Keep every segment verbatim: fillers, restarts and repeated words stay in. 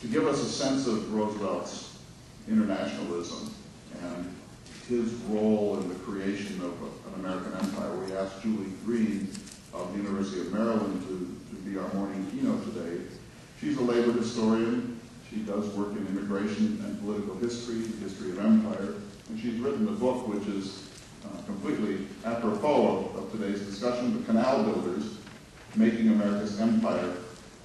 to give us a sense of Roosevelt's internationalism and his role in the creation of an American empire. We asked Julie Greene of the University of Maryland to, to be our morning keynote today. She's a labor historian. She does work in immigration and political history, history of empire, and she's written a book which is uh, completely apropos of, of today's discussion, The Canal Builders, Making America's Empire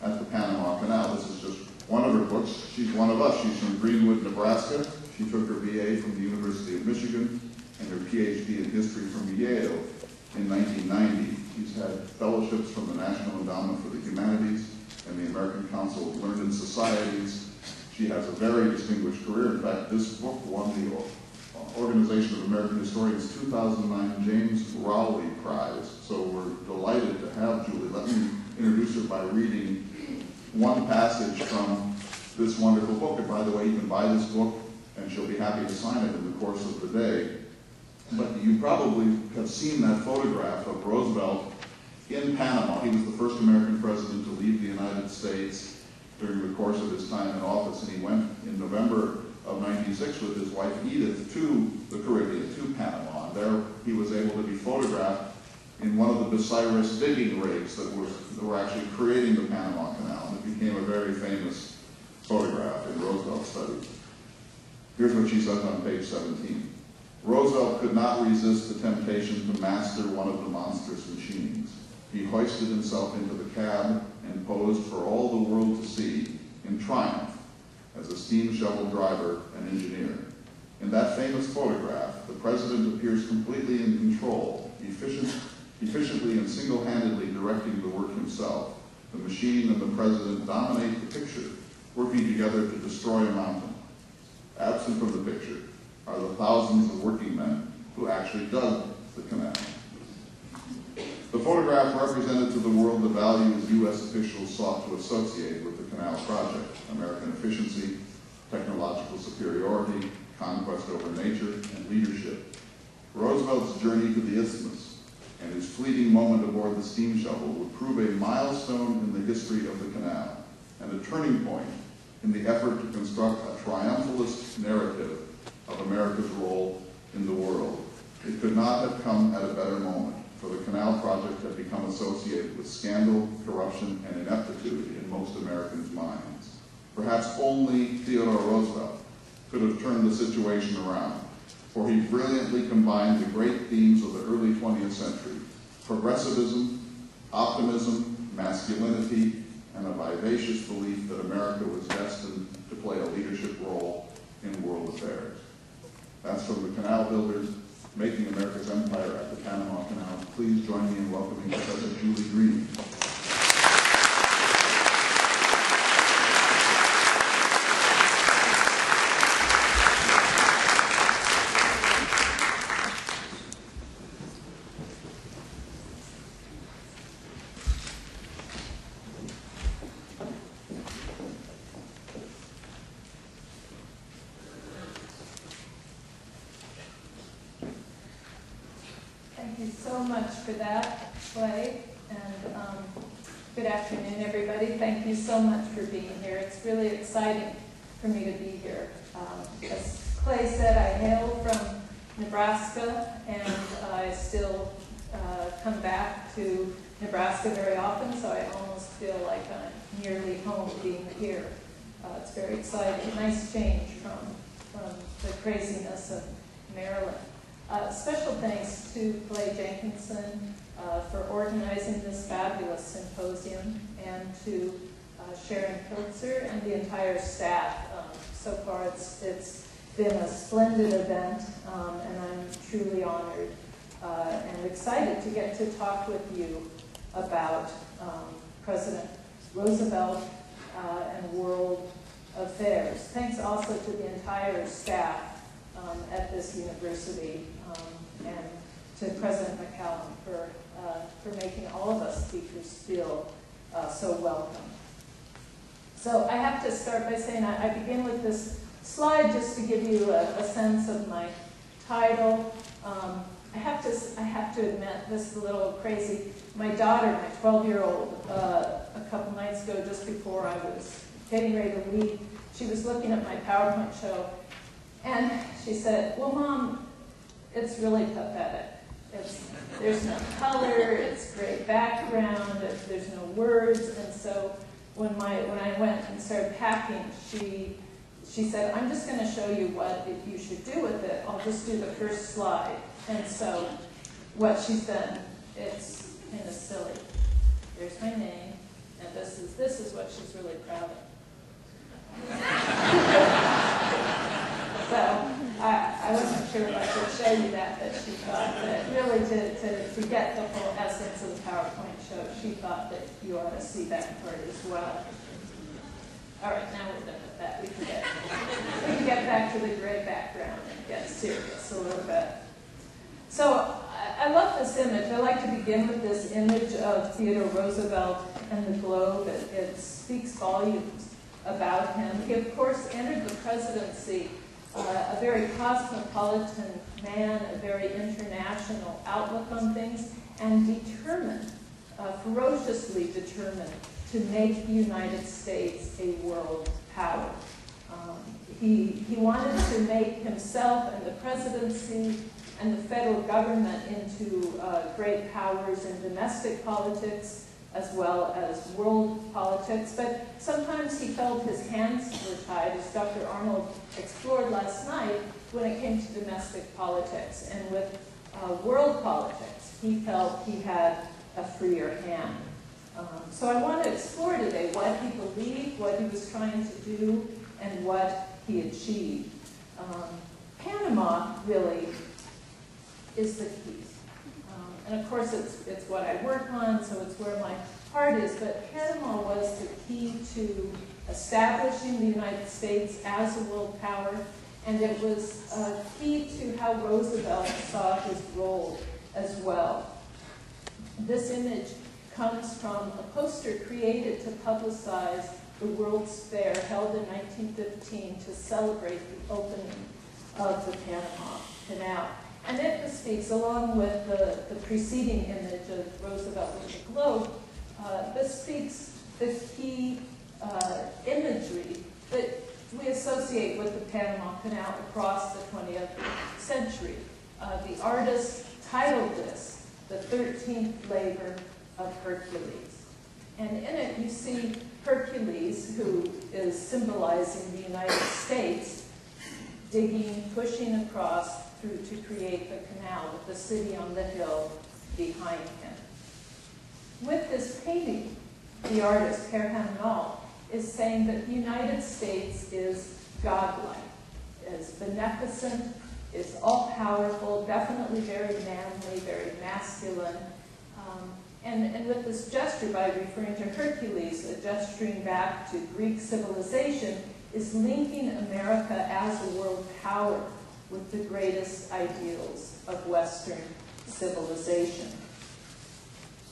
at the Panama Canal. This is just one of her books. She's one of us. She's from Greenwood, Nebraska. She took her B A from the University of Michigan and her P H D in history from Yale in nineteen ninety. She's had fellowships from the National Endowment for the Humanities and the American Council of Learned Societies. She has a very distinguished career. In fact, this book won the Organization of American Historians two thousand nine James Rowley Prize. So we're delighted to have Julie. Let me introduce her by reading one passage from this wonderful book. And by the way, you can buy this book and she'll be happy to sign it in the course of the day. But you probably have seen that photograph of Roosevelt in Panama. He was the first American president to leave the United States during the course of his time in office, and he went in November of ninety-six with his wife Edith to the Caribbean, to Panama. And there he was able to be photographed in one of the Bucyrus digging rigs that were, that were actually creating the Panama Canal, and it became a very famous photograph in Roosevelt's studies. Here's what she says on page seventeen. Roosevelt could not resist the temptation to master one of the monstrous machines. He hoisted himself into the cab and posed for all the world to see in triumph as a steam shovel driver and engineer. In that famous photograph, the president appears completely in control, efficient, efficiently and single-handedly directing the work himself. The machine and the president dominate the picture, working together to destroy a mountain. Absent from the picture are the thousands of working men who actually dug the canal. The photograph represented to the world the values U S officials sought to associate with the canal project: American efficiency, technological superiority, conquest over nature, and leadership. Roosevelt's journey to the isthmus and his fleeting moment aboard the steam shovel would prove a milestone in the history of the canal and a turning point in the effort to construct a triumphalist narrative of America's role in the world. It could not have come at a better moment, for the canal project had become associated with scandal, corruption, and ineptitude in most Americans' minds. Perhaps only Theodore Roosevelt could have turned the situation around, for he brilliantly combined the great themes of the early twentieth century: progressivism, optimism, masculinity, and a vivacious belief that America was destined to play a leadership role in world affairs. That's from The Canal Builders, Making America's Empire at the Panama Canal. Please join me in welcoming Professor Julie Greene. Exciting for me to be here. Um, as Clay said, I hail from Nebraska, and I still uh, come back to Nebraska very often, so I almost feel like I'm nearly home being here. Uh, it's very exciting. Nice change from, from the craziness of Maryland. Uh, special thanks to Clay Jenkinson uh, for organizing this fabulous symposium, and to Uh, Sharon Piltzer and the entire staff. Um, so far, it's, it's been a splendid event, um, and I'm truly honored uh, and excited to get to talk with you about um, President Roosevelt uh, and world affairs. Thanks also to the entire staff um, at this university, um, and to President McCallum for, uh, for making all of us speakers feel uh, so welcome. So I have to start by saying I, I begin with this slide just to give you a, a sense of my title. Um, I have to I have to admit, this is a little crazy. My daughter, my twelve-year-old, uh, a couple nights ago, just before I was getting ready to leave, she was looking at my PowerPoint show, and she said, "Well, Mom, it's really pathetic. It's, there's no color, it's gray background, it, there's no words." And so when my when I went and started packing, she she said, "I'm just going to show you what you should do with it. I'll just do the first slide." And so what she's done, it's kind of silly. There's my name, and this is this is what she's really proud of. So I, I wasn't sure if I should show you that, but she thought that really to, to, to get the whole essence of the PowerPoint show, she thought that you ought to see that part as well. All right, now we're done with that. We can get, we can get back to the gray background and get serious a little bit. So I, I love this image. I like to begin with this image of Theodore Roosevelt and the globe. It, it speaks volumes about him. He, of course, entered the presidency Uh, a very cosmopolitan man, a very international outlook on things, and determined, uh, ferociously determined, to make the United States a world power. Um, he, he wanted to make himself and the presidency and the federal government into uh, great powers in domestic politics as well as world politics, but sometimes he felt his hands were tied, as Doctor Arnold explored last night, when it came to domestic politics. And with uh, world politics, he felt he had a freer hand. Um, so I want to explore today what he believed, what he was trying to do, and what he achieved. Um, Panama, really, is the key. And of course, it's, it's what I work on, so it's where my heart is. But Panama was the key to establishing the United States as a world power, and it was uh, key to how Roosevelt saw his role as well. This image comes from a poster created to publicize the World's Fair held in nineteen fifteen to celebrate the opening of the Panama Canal. And it speaks, along with the, the preceding image of Roosevelt with the globe, uh, this speaks the key uh, imagery that we associate with the Panama Canal across the twentieth century. Uh, the artist titled this, "The thirteenth Labor of Hercules." And in it you see Hercules, who is symbolizing the United States, digging, pushing across through to create the canal, with the city on the hill behind him. With this painting, the artist, Herhan Nall, is saying that the United States is godlike, is beneficent, is all-powerful, definitely very manly, very masculine. Um, and, and with this gesture, by referring to Hercules, a gesturing back to Greek civilization, is linking America as a world power with the greatest ideals of Western civilization.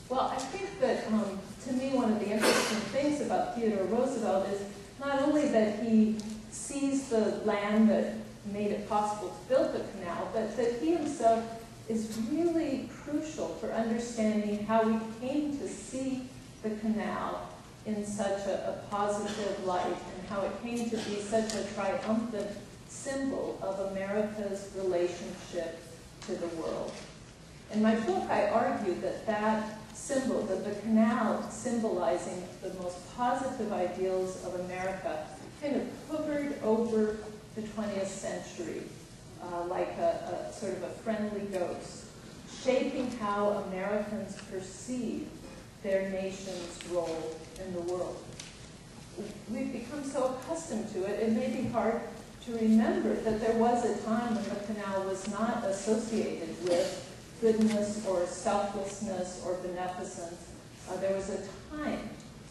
Well, I think that, um, to me, one of the interesting things about Theodore Roosevelt is not only that he sees the land that made it possible to build the canal, but that he himself is really crucial for understanding how we came to see the canal in such a, a positive light, and how it came to be such a triumphant symbol of America's relationship to the world. In my book, I argue that that symbol, that the canal symbolizing the most positive ideals of America, kind of hovered over the twentieth century uh, like a, a sort of a friendly ghost, shaping how Americans perceive their nation's role in the world. We've become so accustomed to it, it may be hard to remember that there was a time when the canal was not associated with goodness or selflessness or beneficence. Uh, there was a time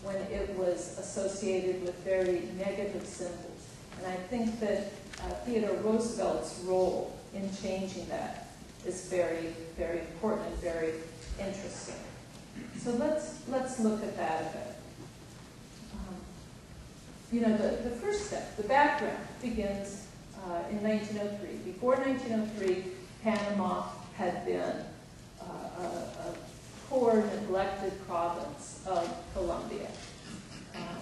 when it was associated with very negative symbols. And I think that uh, Theodore Roosevelt's role in changing that is very, very important and very interesting. So let's, let's look at that a bit. You know, the, the first step, the background, begins uh, in nineteen oh three. Before nineteen oh three, Panama had been uh, a, a poor, neglected province of Colombia. Um,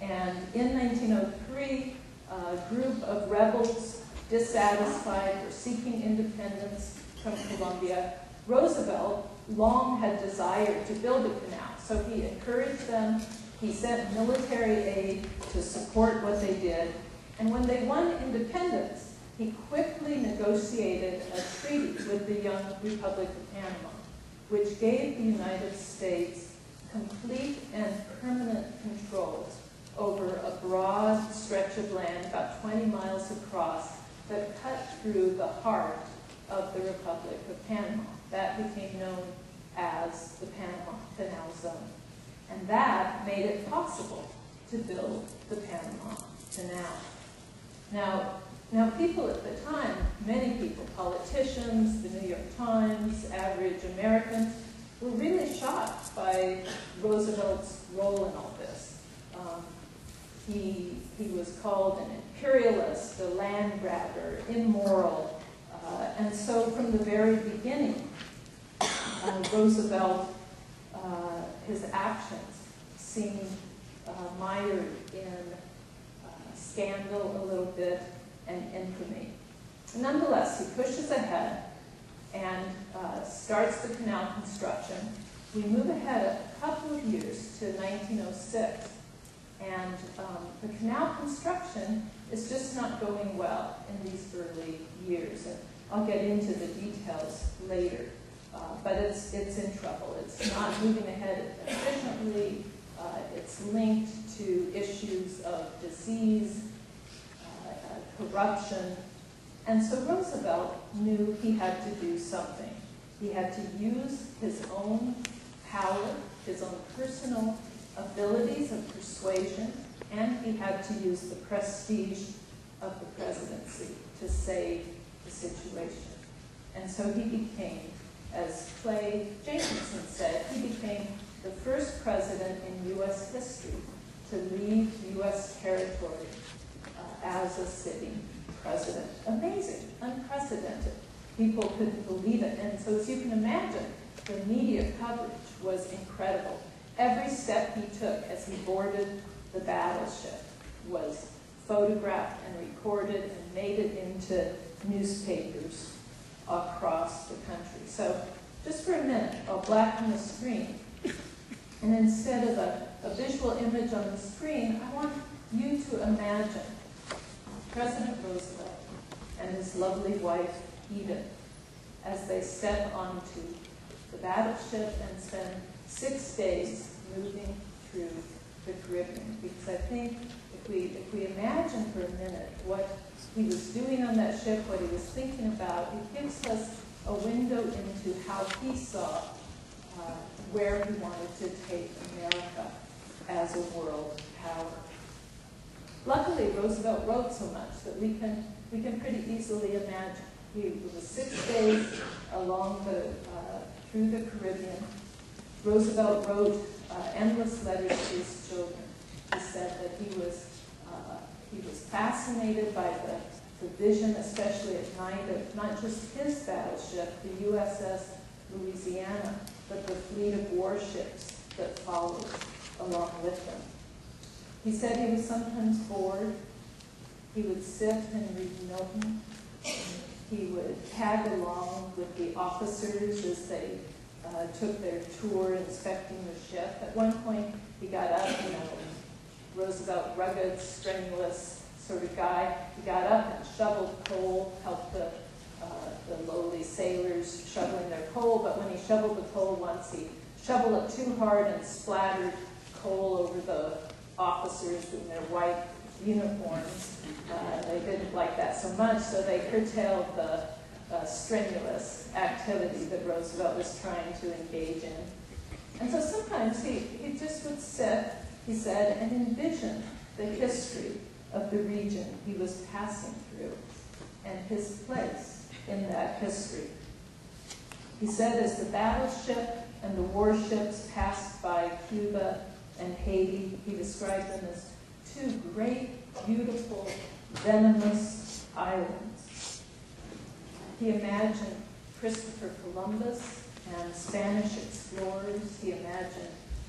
And in nineteen oh three, a group of rebels dissatisfied or seeking independence from Colombia, Roosevelt long had desired to build a canal. So he encouraged them, he sent military aid to support what they did. And when they won independence, he quickly negotiated a treaty with the young Republic of Panama, which gave the United States complete and permanent control over a broad stretch of land, about twenty miles across, that cut through the heart of the Republic of Panama. That became known as the Panama Canal Zone. And that made it possible to build the Panama Canal. Now, now people at the time, many people, politicians, the New York Times, average Americans, were really shocked by Roosevelt's role in all this. Um, he, he was called an imperialist, a land grabber, immoral. Uh, and so from the very beginning, uh, Roosevelt, uh, his actions seemed uh, mired in uh, scandal a little bit and infamy. Nonetheless, he pushes ahead and uh, starts the canal construction. We move ahead a couple of years to nineteen oh six, and um, the canal construction is just not going well in these early years. And I'll get into the details later, uh, but it's, it's in trouble. It's not moving ahead efficiently. Uh, it's linked to issues of disease, uh, uh, corruption. And so Roosevelt knew he had to do something. He had to use his own power, his own personal abilities of persuasion, and he had to use the prestige of the presidency to save the situation. And so he became, as Clay Jacobson said, he became the first president in U S history to leave U S territory uh, as a sitting president. Amazing, unprecedented. People couldn't believe it. And so as you can imagine, the media coverage was incredible. Every step he took as he boarded the battleship was photographed and recorded and made it into newspapers across the country. So just for a minute, I'll blacken the screen. And instead of a, a visual image on the screen, I want you to imagine President Roosevelt and his lovely wife, Edith, as they step onto the battleship and spend six days moving through the Caribbean. Because I think if we, if we imagine for a minute what he was doing on that ship, what he was thinking about, it gives us a window into how he saw uh, where he wanted to take America as a world power. Luckily, Roosevelt wrote so much that we can, we can pretty easily imagine. He was six days along the, uh, through the Caribbean. Roosevelt wrote uh, endless letters to his children. He said that he was, uh, he was fascinated by the, the vision, especially at night, of not just his battleship, the U S S Louisiana, but the fleet of warships that followed along with them. He said he was sometimes bored. He would sit and read Milton. He would tag along with the officers as they uh, took their tour inspecting the ship. At one point, he got up, you know, Roosevelt, rugged, strenuous sort of guy. He got up and shoveled coal, helped the, uh, the lowly sailors shoveling their coal. But when he shoveled the coal once, he shoveled it too hard and splattered coal over the officers in their white uniforms. Uh, they didn't like that so much, so they curtailed the uh, strenuous activity that Roosevelt was trying to engage in. And so sometimes he, he just would sit, he said, and envision the history of the region he was passing through and his place in that history. He said as the battleship and the warships passed by Cuba and Haiti, he described them as two great, beautiful, venomous islands. He imagined Christopher Columbus and Spanish explorers. He imagined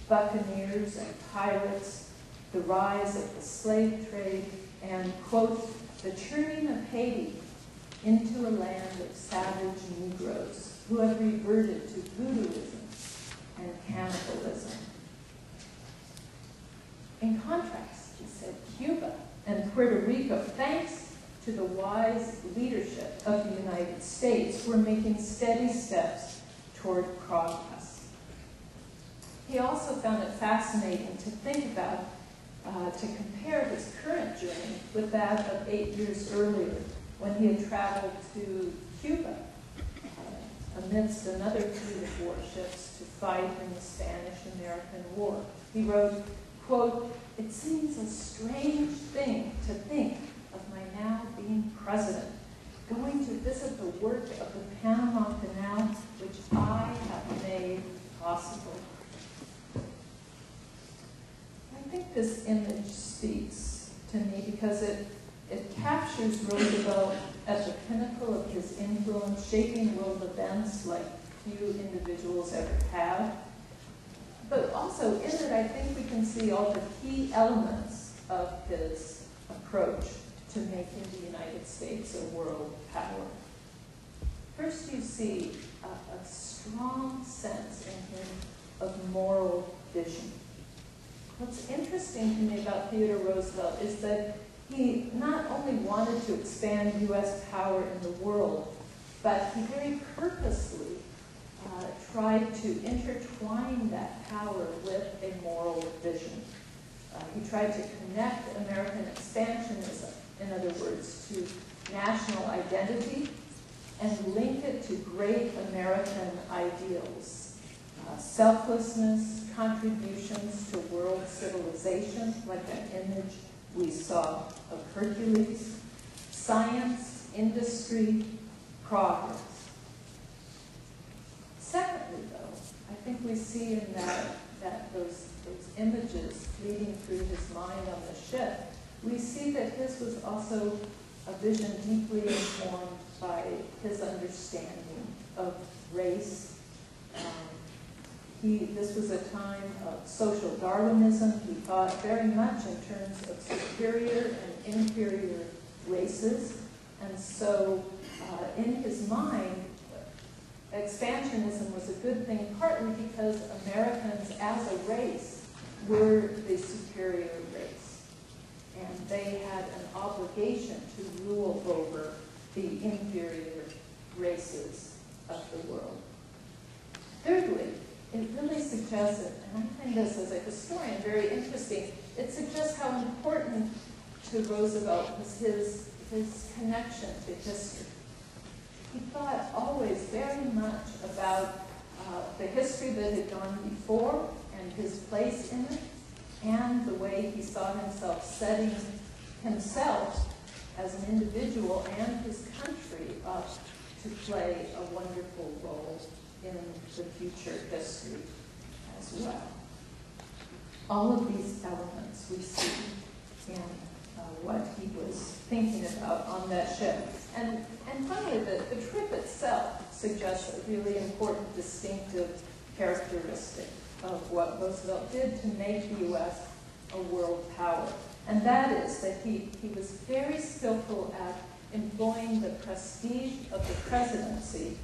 buccaneers and pirates the rise of the slave trade, and, quote, the churning of Haiti into a land of savage Negroes who had reverted to voodooism and cannibalism. In contrast, he said, Cuba and Puerto Rico, thanks to the wise leadership of the United States, were making steady steps toward progress. He also found it fascinating to think about, uh, to compare his current journey with that of eight years earlier, when he had traveled to Cuba uh, amidst another fleet of warships to fight in the Spanish-American War. He wrote, quote, it seems a strange thing to think of my now being president, going to visit the work of the Panama Canal, which I have made possible. I think this image speaks to me because it It captures Roosevelt at the pinnacle of his influence, shaping world events like few individuals ever have. But also in it, I think we can see all the key elements of his approach to making the United States a world power. First, you see a, a strong sense in him of moral vision. What's interesting to me about Theodore Roosevelt is that he not only wanted to expand U S power in the world, but he very purposely uh, tried to intertwine that power with a moral vision. Uh, he tried to connect American expansionism, in other words, to national identity and link it to great American ideals. Uh, selflessness, contributions to world civilization, like that image we saw of Hercules, science, industry, progress. Secondly, though, I think we see in that, that those, those images leading through his mind on the ship, we see that his was also a vision deeply informed by his understanding of race. Um, He, this was a time of social Darwinism. He thought very much in terms of superior and inferior races. And so uh, in his mind, expansionism was a good thing, partly because Americans as a race were the superior race. And they had an obligation to rule over the inferior races of the world. Thirdly, it really suggests, and I find this as a historian very interesting, it suggests how important to Roosevelt was his, his connection to history. He thought always very much about uh, the history that had gone before and his place in it, and the way he saw himself setting himself as an individual and his country up to play a wonderful role in the future history as well. All of these elements we see in uh, what he was thinking about on that ship. And, and finally, the, the trip itself suggests a really important distinctive characteristic of what Roosevelt did to make the U S a world power. And that is that he, he was very skillful at employing the prestige of the presidency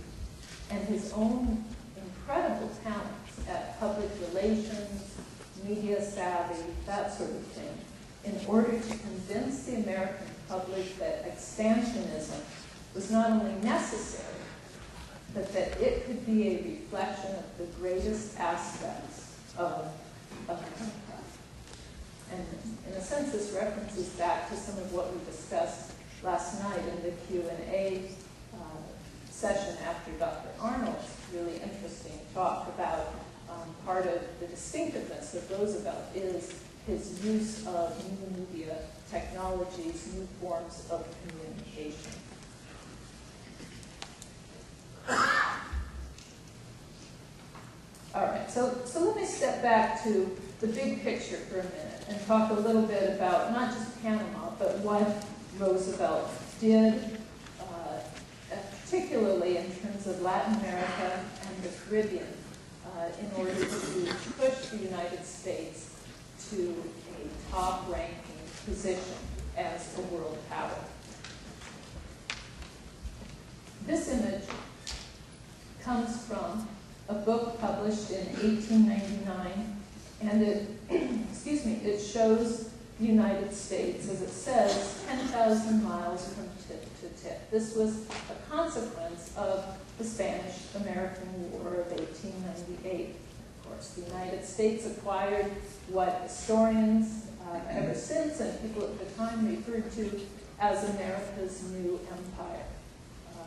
and his own incredible talents at public relations, media savvy, that sort of thing, in order to convince the American public that expansionism was not only necessary, but that it could be a reflection of the greatest aspects of America. And in a sense, this references back to some of what we discussed last night in the Q and A uh, session after Doctor Arnold's really interesting talk about um, part of the distinctiveness of Roosevelt is his use of new media technologies, new forms of communication. All right, so, so let me step back to the big picture for a minute and talk a little bit about not just Panama, but what Roosevelt did, particularly in terms of Latin America and the Caribbean, uh, in order to push the United States to a top-ranking position as a world power. This image comes from a book published in eighteen ninety-nine, and it, excuse me, it shows the United States, as it says, ten thousand miles from tip to tip. This was a consequence of the Spanish-American War of eighteen ninety-eight. Of course, the United States acquired what historians uh, ever since and people at the time referred to as America's new empire. Uh,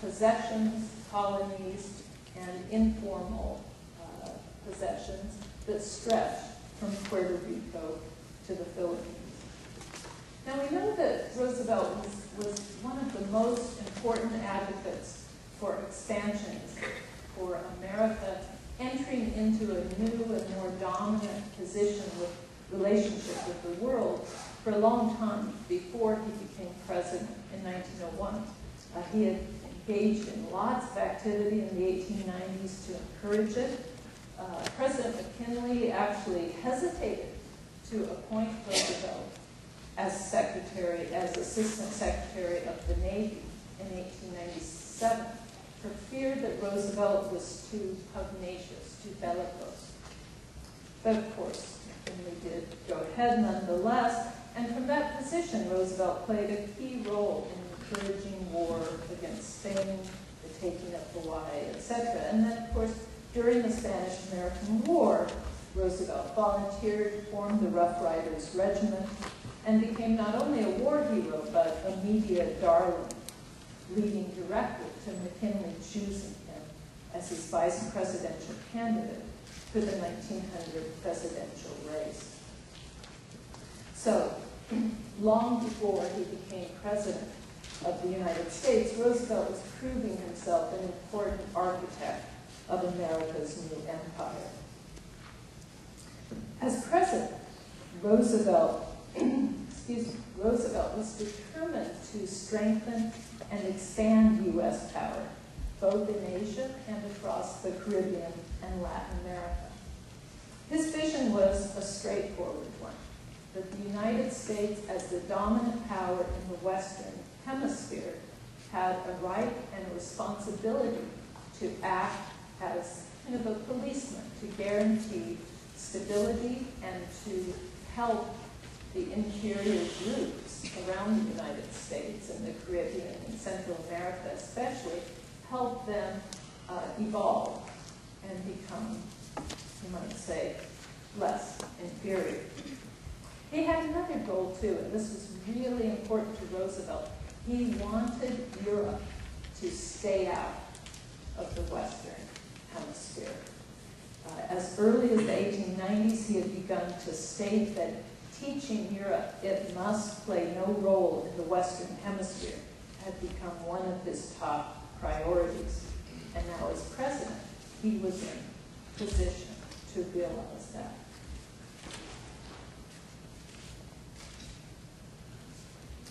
possessions, colonies, and informal uh, possessions that stretch from Puerto Rico to the Philippines. Now we know that Roosevelt was, was one of the most important advocates for expansionism, for America entering into a new and more dominant position with relationship with the world for a long time before he became president in nineteen oh one. Uh, he had engaged in lots of activity in the eighteen nineties to encourage it. Uh, President McKinley actually hesitated to appoint Roosevelt as secretary, as assistant secretary of the Navy in eighteen ninety-seven, for fear that Roosevelt was too pugnacious, too bellicose. But of course, McKinley did go ahead nonetheless, and from that position, Roosevelt played a key role in encouraging war against Spain, the taking of Hawaii, et cetera. And then, of course, during the Spanish-American War, Roosevelt volunteered, formed the Rough Riders Regiment, and became not only a war hero, but a media darling, leading directly to McKinley choosing him as his vice presidential candidate for the nineteen hundred presidential race. So, long before he became president of the United States, Roosevelt was proving himself an important architect of America's new empire. As president, Roosevelt, excuse me, Roosevelt was determined to strengthen and expand U S power, both in Asia and across the Caribbean and Latin America. His vision was a straightforward one, that the United States, as the dominant power in the Western Hemisphere, had a right and a responsibility to act as kind of a policeman to guarantee stability and to help the interior groups around the United States and the Caribbean and Central America especially, help them uh, evolve and become, you might say, less inferior. He had another goal too, and this was really important to Roosevelt. He wanted Europe to stay out of the Western Hemisphere. Uh, as early as the eighteen nineties, he had begun to state that teaching Europe it must play no role in the Western Hemisphere had become one of his top priorities. And now as president, he was in position to realize that.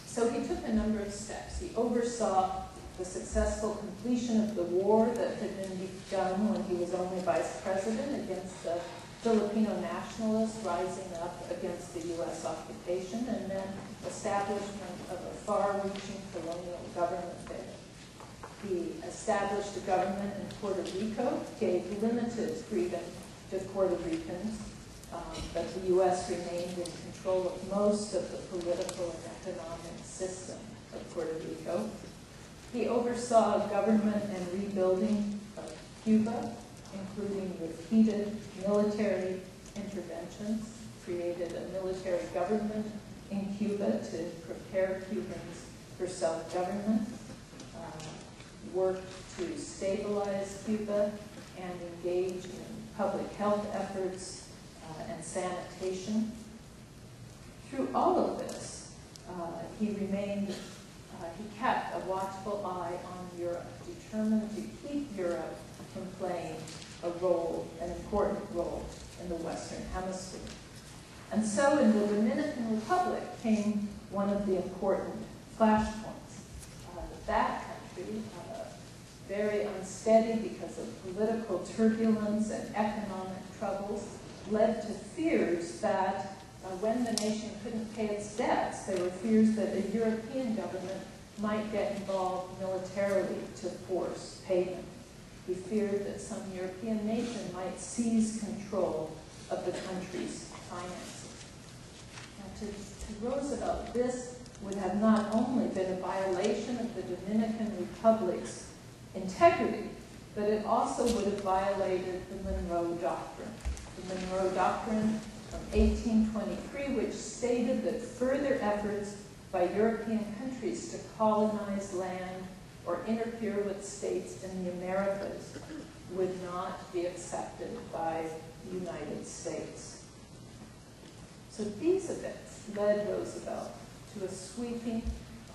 So he took a number of steps. He oversaw the successful completion of the war that had been begun when he was only vice president against the Filipino nationalists rising up against the U S occupation, and then establishment of a far-reaching colonial government there. He established a government in Puerto Rico, gave limited freedom to Puerto Ricans, um, but the U S remained in control of most of the political and economic system of Puerto Rico. He oversaw government and rebuilding of Cuba, including repeated military interventions, created a military government in Cuba to prepare Cubans for self-government, uh, worked to stabilize Cuba and engage in public health efforts uh, and sanitation. Through all of this, uh, he remained Uh, he kept a watchful eye on Europe, determined to keep Europe from playing a role, an important role, in the Western Hemisphere. And so in the Dominican Republic came one of the important flashpoints. Uh, that country, uh, very unsteady because of political turbulence and economic troubles, led to fears that uh, when the nation couldn't pay its debts, there were fears that a European government might get involved militarily to force payment. He feared that some European nation might seize control of the country's finances. Now, to, to Roosevelt, this would have not only been a violation of the Dominican Republic's integrity, but it also would have violated the Monroe Doctrine. The Monroe Doctrine from eighteen twenty-three, which stated that further efforts by European countries to colonize land or interfere with states in the Americas would not be accepted by the United States. So these events led Roosevelt to a sweeping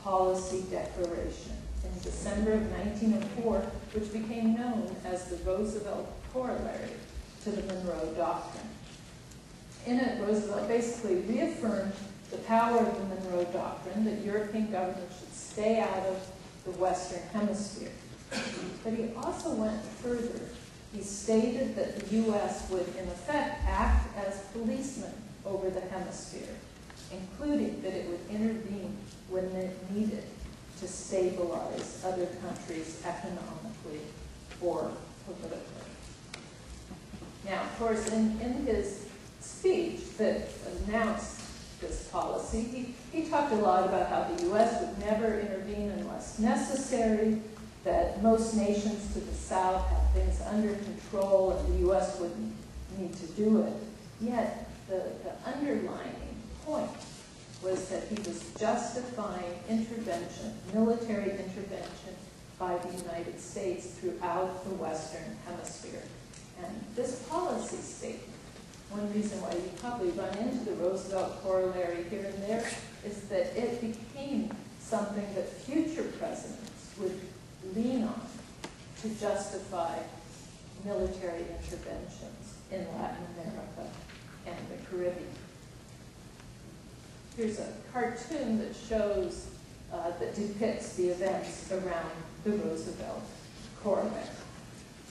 policy declaration in December of nineteen oh four, which became known as the Roosevelt Corollary to the Monroe Doctrine. In it, Roosevelt basically reaffirmed the power of the Monroe Doctrine, that European governments should stay out of the Western Hemisphere. But he also went further. He stated that the U S would, in effect, act as policemen over the hemisphere, including that it would intervene when it needed to stabilize other countries economically or politically. Now, of course, in, in his speech that announced this policy, he, he talked a lot about how the U S would never intervene unless necessary, that most nations to the south have things under control and the U S wouldn't need to do it. Yet, the, the underlining point was that he was justifying intervention, military intervention by the United States throughout the Western Hemisphere. And this policy statement, one reason why you probably run into the Roosevelt Corollary here and there, is that it became something that future presidents would lean on to justify military interventions in Latin America and the Caribbean. Here's a cartoon that shows, uh, that depicts the events around the Roosevelt Corollary.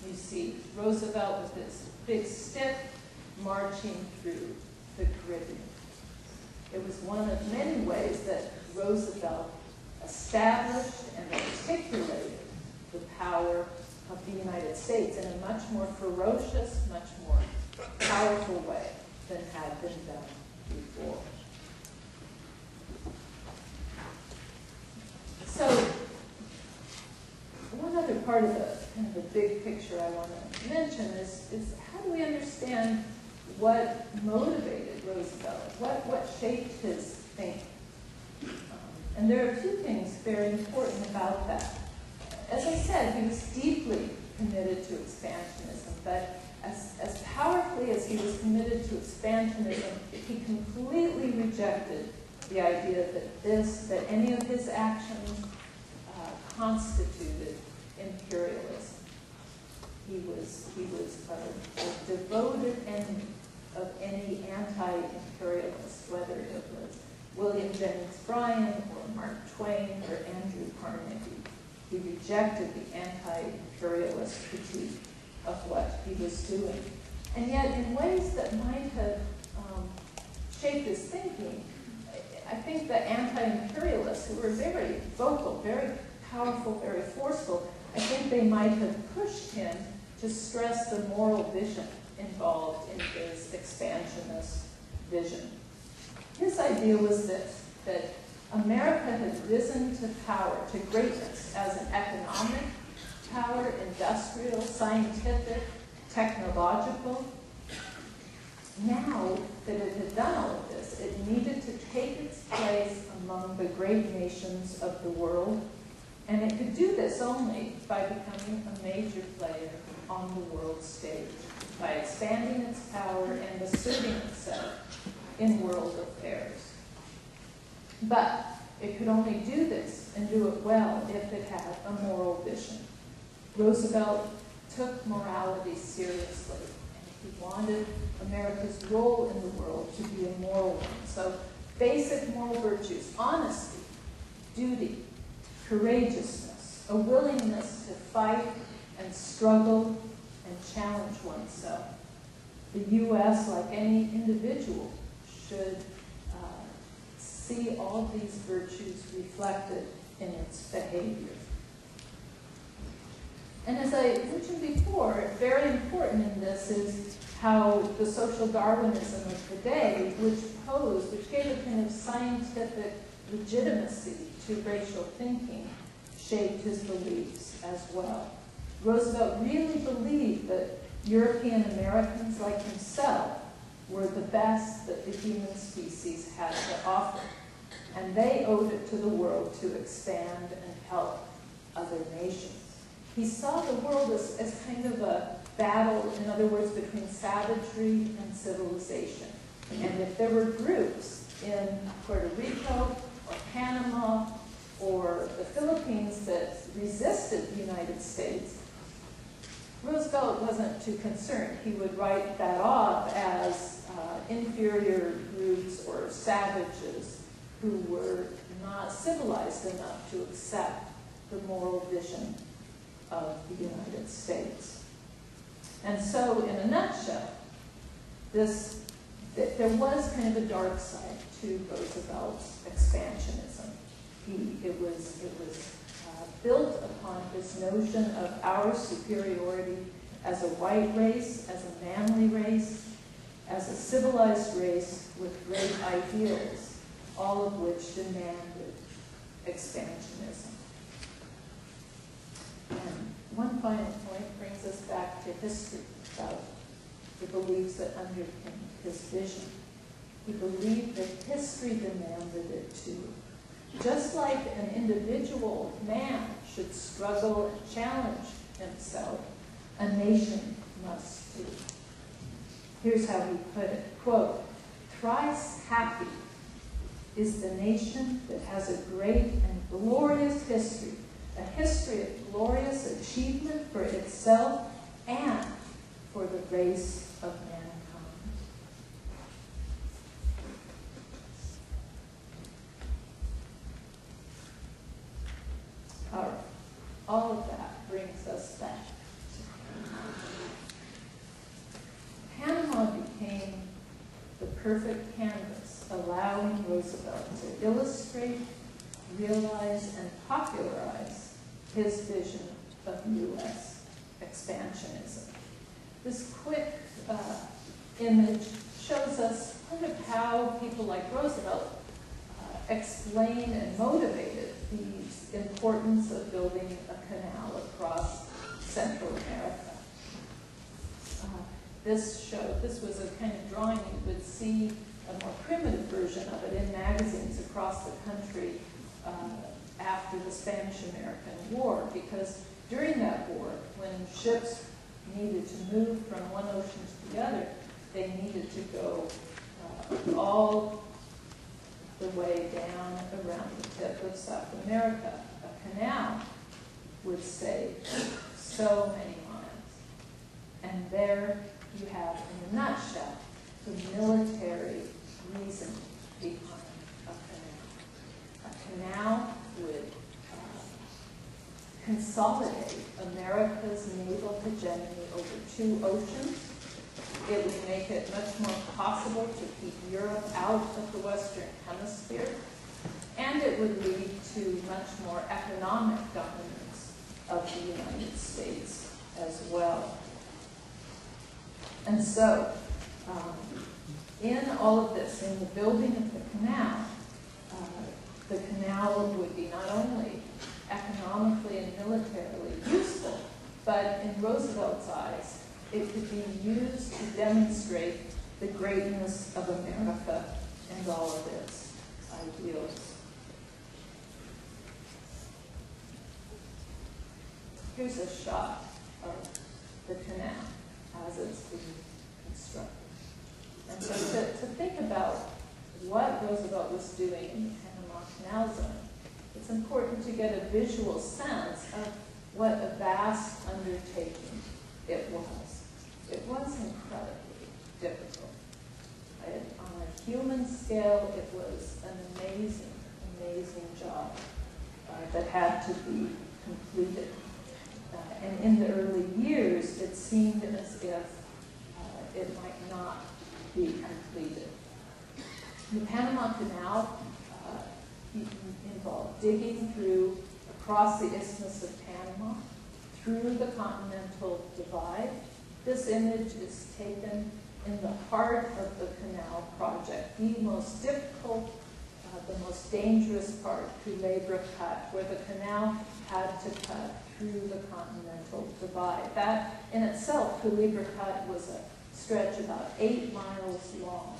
You see Roosevelt with his big stick marching through the Caribbean. It was one of many ways that Roosevelt established and articulated the power of the United States in a much more ferocious, much more powerful way than had been done before. So, one other part of the, kind of the big picture I want to mention is, is how do we understand what motivated Roosevelt, what, what shaped his thinking? Um, and there are a few things very important about that. As I said, he was deeply committed to expansionism, but as, as powerfully as he was committed to expansionism, he completely rejected the idea that this, that any of his actions uh, constituted imperialism. He was, he was a, a devoted enemy of any anti-imperialist, whether it was William Jennings Bryan or Mark Twain or Andrew Carnegie. He rejected the anti-imperialist critique of what he was doing. And yet, in ways that might have um, shaped his thinking, I think the anti-imperialists, who were very vocal, very powerful, very forceful, I think they might have pushed him to stress the moral vision involved in his expansionist vision. His idea was this, that America had risen to power, to greatness, as an economic power, industrial, scientific, technological. Now that it had done all of this, it needed to take its place among the great nations of the world, and it could do this only by becoming a major player on the world stage, by expanding its power and asserting itself in world affairs. But it could only do this and do it well if it had a moral vision. Roosevelt took morality seriously. He wanted America's role in the world to be a moral one. So basic moral virtues, honesty, duty, courageousness, a willingness to fight and struggle and challenge oneself. the U S, like any individual, should uh, see all these virtues reflected in its behavior. And as I mentioned before, very important in this is how the social Darwinism of the day, which posed, which gave a kind of scientific legitimacy to racial thinking, shaped his beliefs as well. Roosevelt really believed that European Americans like himself were the best that the human species had to offer, and they owed it to the world to expand and help other nations. He saw the world as, as kind of a battle, in other words, between savagery and civilization. And if there were groups in Puerto Rico or Panama or the Philippines that resisted the United States, Roosevelt wasn't too concerned. He would write that off as uh, inferior groups or savages who were not civilized enough to accept the moral vision of the United States. And so, in a nutshell, this, th there was kind of a dark side to Roosevelt's expansionism. He, it was, it was uh, built upon this notion of our superiority as a white race, as a manly race, as a civilized race with great ideals, all of which demanded expansionism. And one final point brings us back to history about the beliefs that underpinned his vision. He believed that history demanded it too. Just like an individual man should struggle and challenge himself, a nation must too. Here's how he put it, quote, "Thrice happy is the nation that has a great and glorious history, a history of glorious achievement for itself and for the race of mankind." All right, all of that brings us back to Panama. Panama became the perfect canvas, allowing Roosevelt to illustrate, realize, and popularize his vision of U S expansionism. This quick uh, image shows us kind of how people like Roosevelt uh, explained and motivated the importance of building a canal across Central America. Uh, this showed, this was a kind of drawing you would see a more primitive version of it in magazines across the country uh, after the Spanish-American War, because during that war, when ships needed to move from one ocean to the other, they needed to go uh, all the way down around the tip of South America. A canal would save so many miles. And there you have, in a nutshell, the military reason behind a canal. A canal would uh, consolidate America's naval hegemony over two oceans. It would make it much more possible to keep Europe out of the Western Hemisphere. And it would lead to much more economic dominance of the United States as well. And so, um, in all of this, in the building of the canal, uh, the canal would be not only economically and militarily useful, but in Roosevelt's eyes, it could be used to demonstrate the greatness of America and all of its ideals. Here's a shot of the canal as it's being constructed. And so to, to think about what Roosevelt was doing in the Canal Zone, it's important to get a visual sense of what a vast undertaking it was. It was incredibly difficult. It, on a human scale, it was an amazing, amazing job uh, that had to be completed. Uh, and in the early years, it seemed as if uh, it might not be completed. The Panama Canal uh, involved digging through across the Isthmus of Panama, through the Continental Divide. This image is taken in the heart of the canal project, the most difficult, uh, the most dangerous part, Culebra Cut, where the canal had to cut through the Continental Divide. That in itself, Culebra Cut, was a stretch about eight miles long.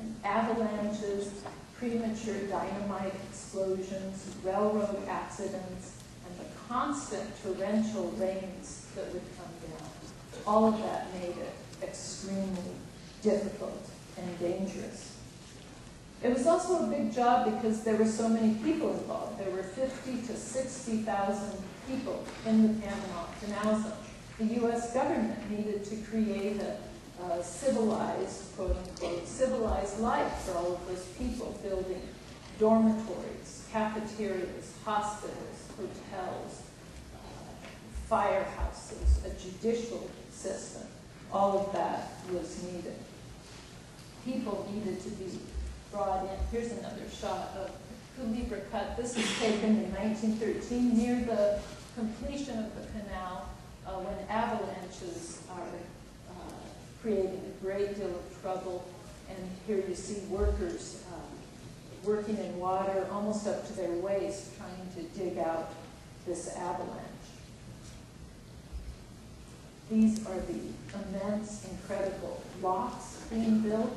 And avalanches, premature dynamite explosions, railroad accidents, and the constant torrential rains that would come down, all of that made it extremely difficult and dangerous. It was also a big job because there were so many people involved. There were fifty to sixty thousand people in the Panama Canal Zone. The U S government needed to create a Uh, civilized, quote-unquote, civilized life for all of those people, building dormitories, cafeterias, hospitals, hotels, uh, firehouses, a judicial system. All of that was needed. People needed to be brought in. Here's another shot of Culebra Cut. This was taken in nineteen thirteen near the completion of the canal uh, when avalanches are creating a great deal of trouble. And here you see workers um, working in water almost up to their waist trying to dig out this avalanche. These are the immense, incredible locks being built,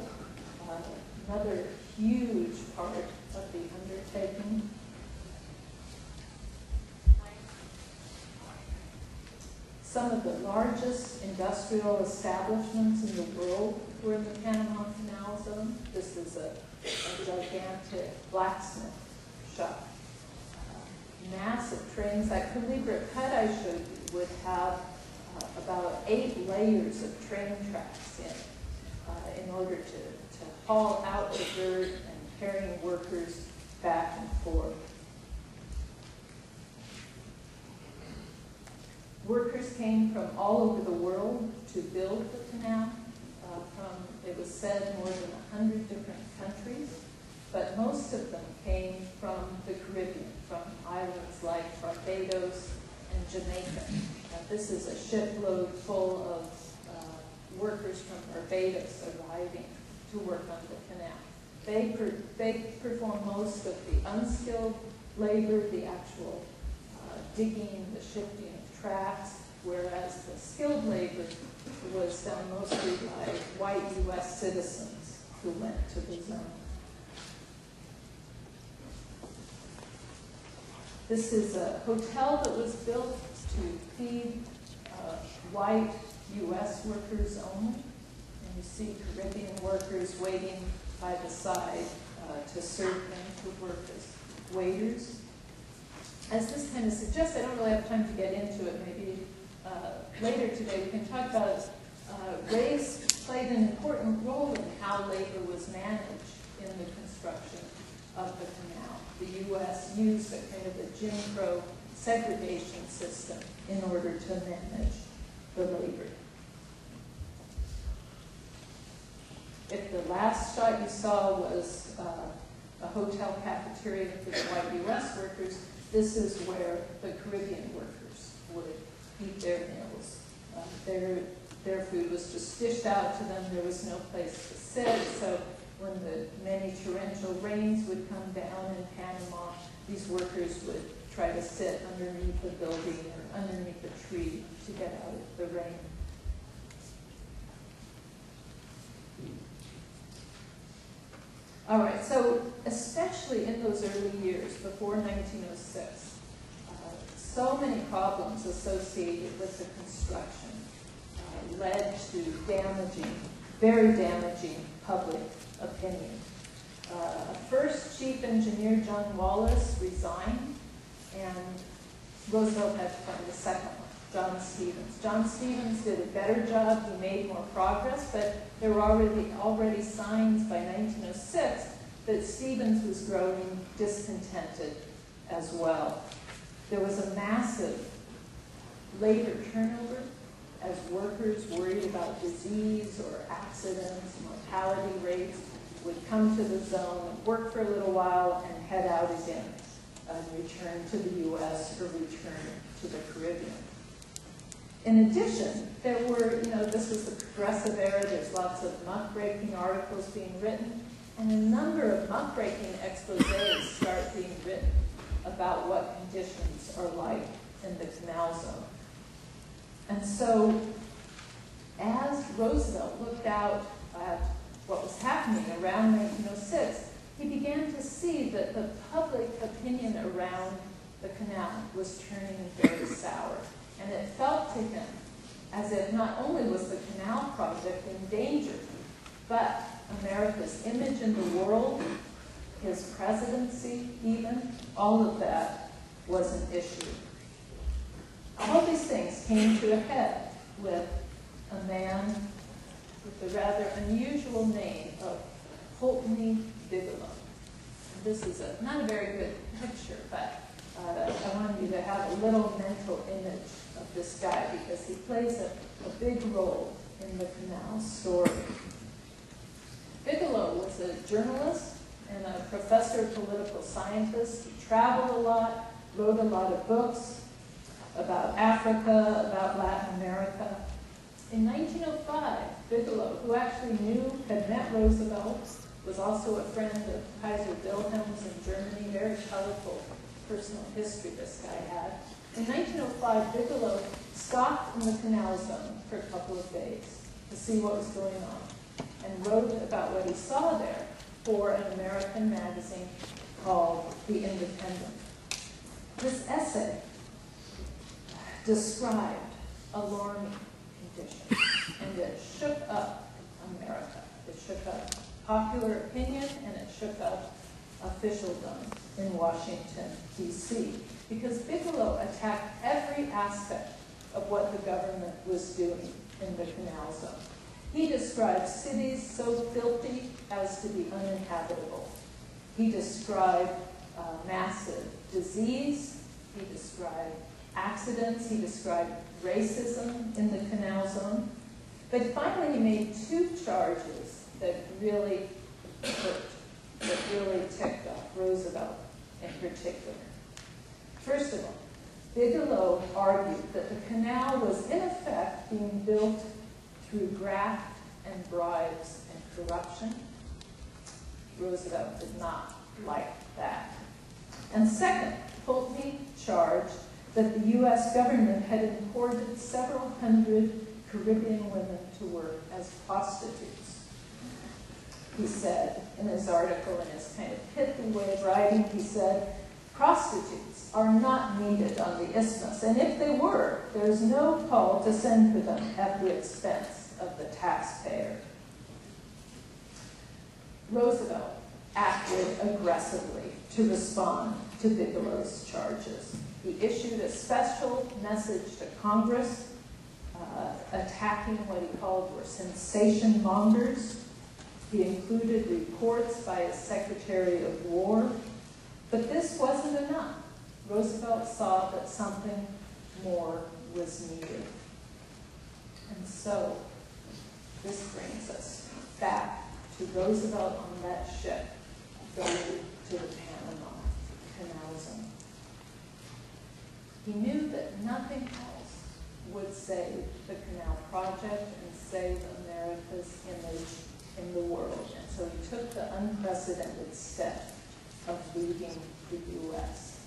uh, another huge part of the undertaking. Some of the largest industrial establishments in the world were in the Panama Canal Zone. This is a, a gigantic blacksmith shop. Uh, massive trains like Culebra Cut I showed you would have uh, about eight layers of train tracks in, uh, in order to, to haul out the dirt and carrying workers back and forth. Workers came from all over the world to build the canal. Uh, from, it was said, more than one hundred different countries, but most of them came from the Caribbean, from islands like Barbados and Jamaica. Uh, this is a shipload full of uh, workers from Barbados arriving to work on the canal. They, per they performed most of the unskilled labor, the actual uh, digging, the shifting, tracks, whereas the skilled labor was done mostly by white U S citizens who went to the zone. This is a hotel that was built to feed uh, white U S workers only. And you see Caribbean workers waiting by the side uh, to serve them, who work as waiters. As this kind of suggests, I don't really have time to get into it. Maybe uh, later today we can talk about uh, race played an important role in how labor was managed in the construction of the canal. The U S used a kind of a Jim Crow segregation system in order to manage the labor. If the last shot you saw was uh, a hotel cafeteria for the white U S workers, this is where the Caribbean workers would eat their meals. Uh, their, their food was just dished out to them. There was no place to sit. So when the many torrential rains would come down in Panama, these workers would try to sit underneath the building or underneath a tree to get out of the rain. All right, so especially in those early years, before nineteen oh six, uh, so many problems associated with the construction uh, led to damaging, very damaging public opinion. Uh, first, Chief Engineer John Wallace resigned, and Roosevelt had to find a second one, John Stevens. John Stevens did a better job, he made more progress, but there were already, already signs by nineteen oh six that Stevens was growing discontented as well. There was a massive labor turnover as workers worried about disease or accidents, mortality rates, would come to the zone, work for a little while, and head out again, and return to the U S or return to the Caribbean. In addition, there were, you know, this is the progressive era, there's lots of muckraking articles being written, and a number of muckraking exposés start being written about what conditions are like in the canal zone. And so, as Roosevelt looked out at what was happening around nineteen oh six, he began to see that the public opinion around the canal was turning very sour. And it felt to him as if not only was the canal project in danger, but America's image in the world, his presidency even, all of that was an issue. All these things came to a head with a man with the rather unusual name of Poultney Bigelow. This is a, not a very good picture, but uh, I wanted you to have a little mental image of this guy because he plays a, a big role in the canal story. Bigelow was a journalist and a professor of political scientist. He traveled a lot, wrote a lot of books about Africa, about Latin America. In nineteen oh five, Bigelow, who actually knew, had met Roosevelt, was also a friend of Kaiser Wilhelm's in Germany, very colorful personal history this guy had. In nineteen oh five, Bigelow stopped in the canal zone for a couple of days to see what was going on and wrote about what he saw there for an American magazine called The Independent. This essay described alarming conditions, and it shook up America. It shook up popular opinion, and it shook up officialdom in Washington, D C, because Bigelow attacked every aspect of what the government was doing in the canal zone. He described cities so filthy as to be uninhabitable. He described uh, massive disease. He described accidents. He described racism in the canal zone. But finally, he made two charges that really hurt, that really ticked off Roosevelt in particular. First of all, Bigelow argued that the canal was in effect being built through graft and bribes and corruption. Roosevelt did not like that. And second, Poultney charged that the U S government had imported several hundred Caribbean women to work as prostitutes. He said in his article, in his kind of pithy way of writing, he said, prostitutes are not needed on the isthmus, and if they were, there is no call to send for them at the expense of the taxpayer. Roosevelt acted aggressively to respond to Bigelow's charges. He issued a special message to Congress uh, attacking what he called were sensation mongers. He included reports by his Secretary of War. But this wasn't enough. Roosevelt saw that something more was needed. And so this brings us back to Roosevelt on that ship going to the Panama Canal Zone. He knew that nothing else would save the canal project and save America's image in the world. And so he took the unprecedented step of leaving the U S.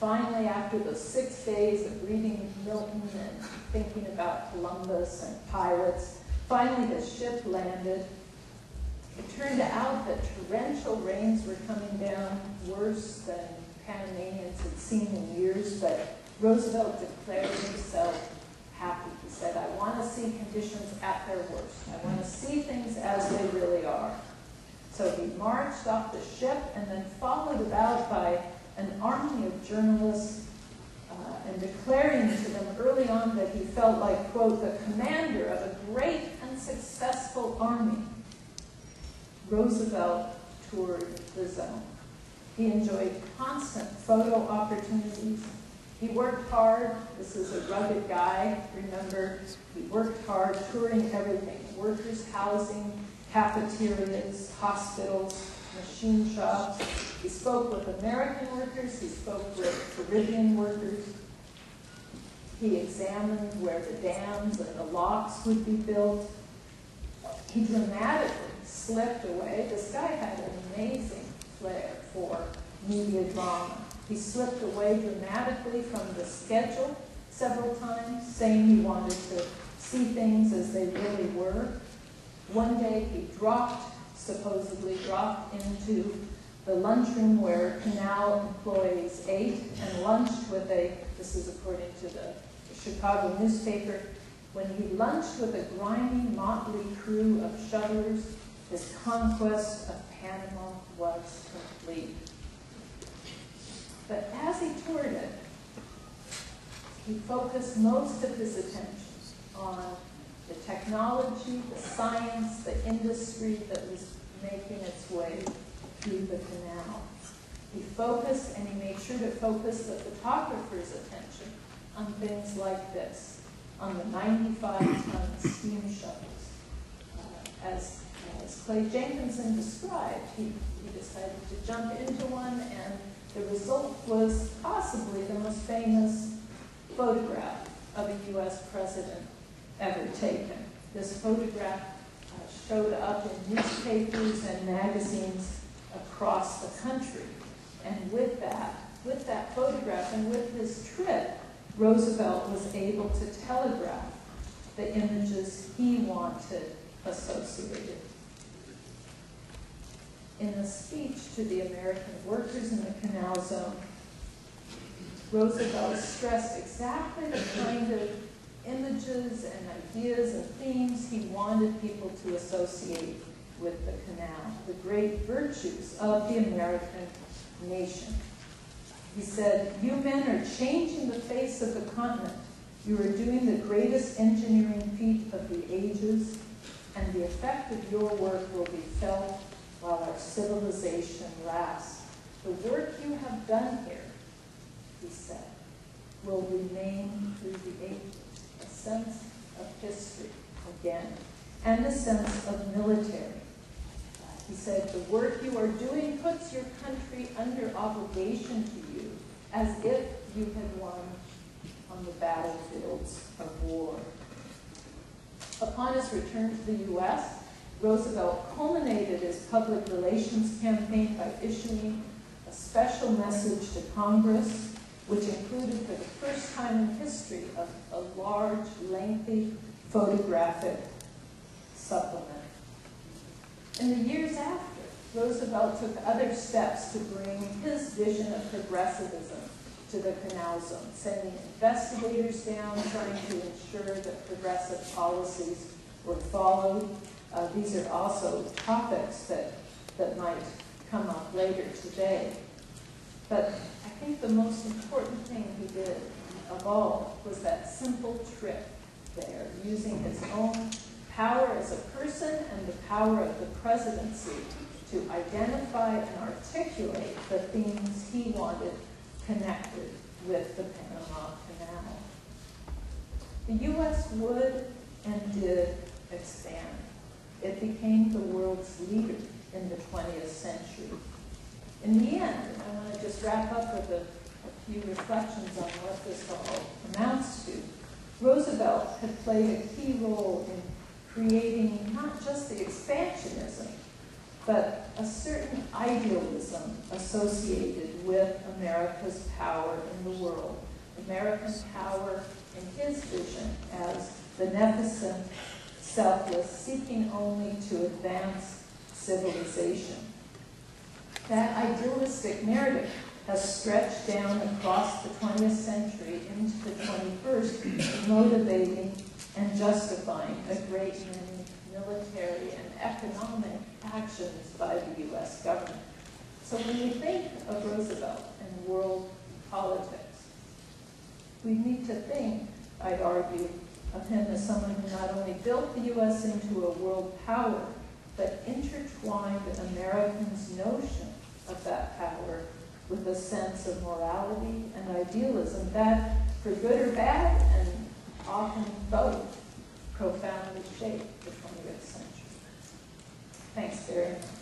Finally, after those six days of reading Milton and thinking about Columbus and pirates, finally the ship landed. It turned out that torrential rains were coming down, worse than Panamanians had seen in years, but Roosevelt declared himself happy. He said, I want to see conditions at their worst. I want to see things as they really are. So he marched off the ship and then followed about by an army of journalists uh, and declaring to them early on that he felt like, quote, the commander of a great and successful army. Roosevelt toured the zone. He enjoyed constant photo opportunities. He worked hard. This is a rugged guy, remember. He worked hard, touring everything. Workers' housing, cafeterias, hospitals, machine shops. He spoke with American workers. He spoke with Caribbean workers. He examined where the dams and the locks would be built. He dramatically slipped away. This guy had an amazing flair for media drama. He slipped away dramatically from the schedule several times, saying he wanted to see things as they really were. One day he dropped, supposedly dropped into the lunchroom where Canal employees ate and lunched with a, this is according to the Chicago newspaper, when he lunched with a grimy, motley crew of shuttlers, his conquest of Panama was complete. But as he toured it, he focused most of his attention on the technology, the science, the industry that was making its way through the canal. He focused, and he made sure to focus the photographer's attention on things like this, on the ninety-five ton steam shovels. Uh, as, as Clay Jenkinson described, he, he decided to jump into one, and the result was possibly the most famous photograph of a U S president ever taken. This photograph uh, showed up in newspapers and magazines across the country. And with that, with that photograph and with his trip, Roosevelt was able to telegraph the images he wanted associated. In a speech to the American workers in the Canal Zone, Roosevelt stressed exactly the kind of images and ideas and themes he wanted people to associate with the canal, the great virtues of the American nation. He said, "You men are changing the face of the continent. You are doing the greatest engineering feat of the ages, and the effect of your work will be felt while our civilization lasts. The work you have done here," he said, "will remain through the ages. A sense of history again, and a sense of military." He said, "The work you are doing puts your country under obligation to you as if you had won on the battlefields of war." Upon his return to the U S, Roosevelt culminated his public relations campaign by issuing a special message to Congress, which included for the first time in history a, a large, lengthy photographic supplement. In the years after, Roosevelt took other steps to bring his vision of progressivism to the Canal Zone, sending investigators down, trying to ensure that progressive policies were followed. Uh, these are also topics that, that might come up later today. But I think the most important thing he did of all was that simple trip there, using his own power as a person and the power of the presidency to identify and articulate the themes he wanted connected with the Panama Canal. The U S would and did expand. It became the world's leader in the twentieth century. In the end, I want to just wrap up with a, a few reflections on what this all amounts to. Roosevelt had played a key role in creating not just the expansionism, but a certain idealism associated with America's power in the world. America's power in his vision as beneficent, selfless, seeking only to advance civilization. That idealistic narrative has stretched down across the twentieth century into the twenty-first, motivating and justifying a great many military and economic actions by the U S government. So when we think of Roosevelt and world politics, we need to think, I'd argue, of him as someone who not only built the U S into a world power, but intertwined Americans' notion of that power with a sense of morality and idealism that, for good or bad, and often both, profoundly shaped the twentieth century. Thanks, Barry.